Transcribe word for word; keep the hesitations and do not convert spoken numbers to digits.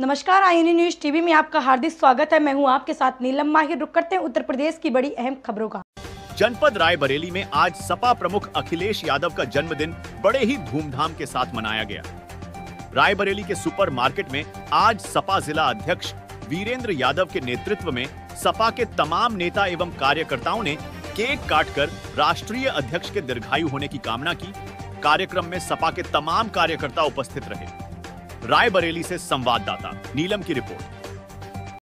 नमस्कार, आई news TV में आपका हार्दिक स्वागत है। मैं हूं आपके साथ नीलम रुक। करते हैं उत्तर प्रदेश की बड़ी अहम खबरों का। जनपद रायबरेली में आज सपा प्रमुख अखिलेश यादव का जन्मदिन बड़े ही धूमधाम के साथ मनाया गया। रायबरेली के सुपरमार्केट में आज सपा जिला अध्यक्ष वीरेंद्र यादव के नेतृत्व में सपा के तमाम नेता एवं कार्यकर्ताओं ने केक काटकर राष्ट्रीय अध्यक्ष के दीर्घायु होने की कामना की। कार्यक्रम में सपा के तमाम कार्यकर्ता उपस्थित रहे। रायबरेली से संवाददाता नीलम की रिपोर्ट।